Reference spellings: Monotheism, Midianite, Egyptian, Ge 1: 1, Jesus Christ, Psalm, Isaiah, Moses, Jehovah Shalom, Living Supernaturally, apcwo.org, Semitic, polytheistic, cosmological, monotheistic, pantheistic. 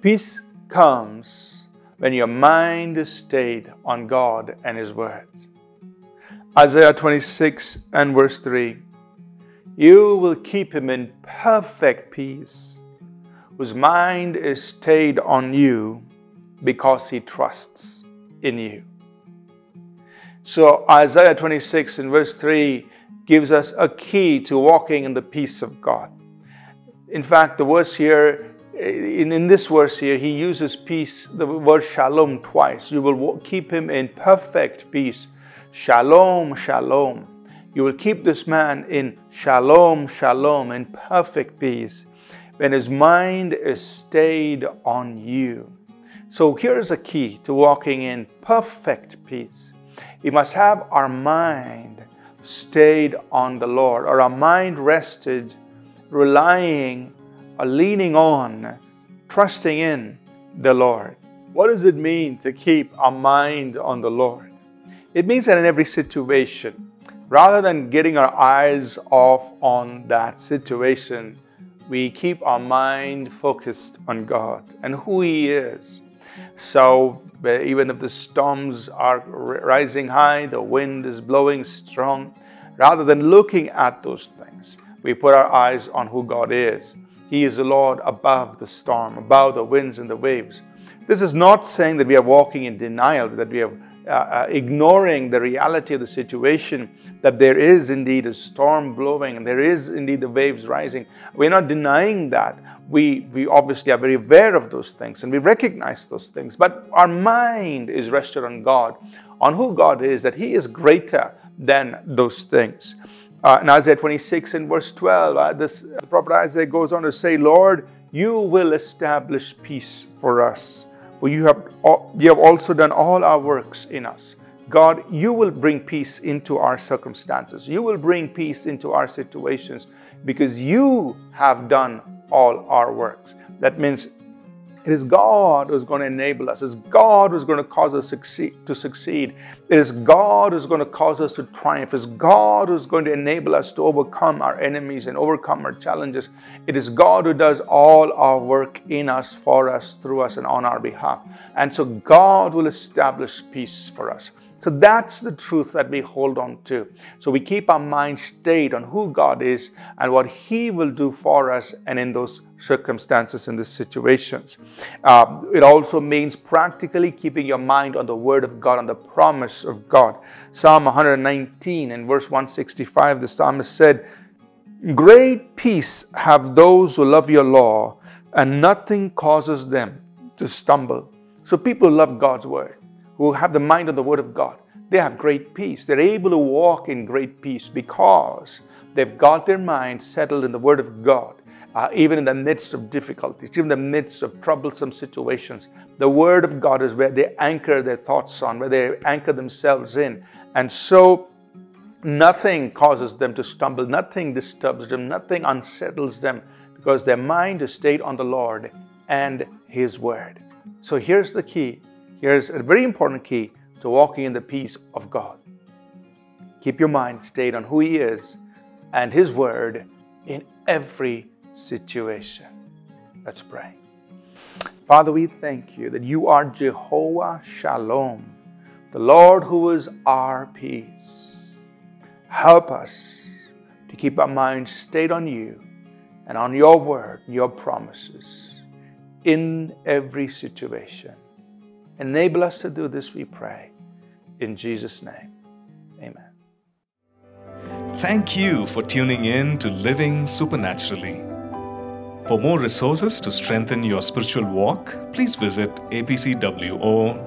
Peace comes when your mind is stayed on God and His words. Isaiah 26 and verse 3. You will keep him in perfect peace, whose mind is stayed on you because he trusts in you. So Isaiah 26 and verse 3 gives us a key to walking in the peace of God. In fact, the verse here, in this verse here, he uses peace, the word shalom twice. You will keep him in perfect peace. Shalom, shalom. You will keep this man in shalom, shalom, in perfect peace, when his mind is stayed on you. So here is a key to walking in perfect peace. We must have our mind stayed on the Lord, or our mind rested, relying or leaning on, trusting in the Lord. What does it mean to keep our mind on the Lord? It means that in every situation, rather than getting our eyes off on that situation, we keep our mind focused on God and who He is. So even if the storms are rising high, the wind is blowing strong, rather than looking at those things, we put our eyes on who God is. He is the Lord above the storm, above the winds and the waves. This is not saying that we are walking in denial, that we have ignoring the reality of the situation, that there is indeed a storm blowing and there is indeed the waves rising. We're not denying that. We obviously are very aware of those things and we recognize those things. But our mind is rested on God, on who God is, that He is greater than those things. In Isaiah 26 and verse 12, the prophet Isaiah goes on to say, Lord, you will establish peace for us. For you have also done all our works in us. God, you will bring peace into our circumstances. You will bring peace into our situations because you have done all our works. That means it is God who's going to enable us. It is God who's going to cause us to succeed. It is God who's going to cause us to triumph. It is God who's going to enable us to overcome our enemies and overcome our challenges. It is God who does all our work in us, for us, through us, and on our behalf. And so God will establish peace for us. So that's the truth that we hold on to. So we keep our mind stayed on who God is and what He will do for us and in those circumstances, in these situations. It also means practically keeping your mind on the Word of God, on the promise of God. Psalm 119 and verse 165, the psalmist said, Great peace have those who love your law, and nothing causes them to stumble. So people love God's Word, who have the mind of the Word of God. They have great peace. They're able to walk in great peace because they've got their mind settled in the Word of God. Even in the midst of difficulties, even in the midst of troublesome situations, the Word of God is where they anchor their thoughts on, where they anchor themselves in. And so nothing causes them to stumble. Nothing disturbs them. Nothing unsettles them because their mind is stayed on the Lord and His Word. So here's the key. Here's a very important key to walking in the peace of God. Keep your mind stayed on who He is and His Word in every situation. Let's pray. Father, we thank you that you are Jehovah Shalom, the Lord who is our peace. Help us to keep our mind stayed on you and on your Word, your promises in every situation. Enable us to do this, we pray. In Jesus' name, amen. Thank you for tuning in to Living Supernaturally. For more resources to strengthen your spiritual walk, please visit apcwo.org.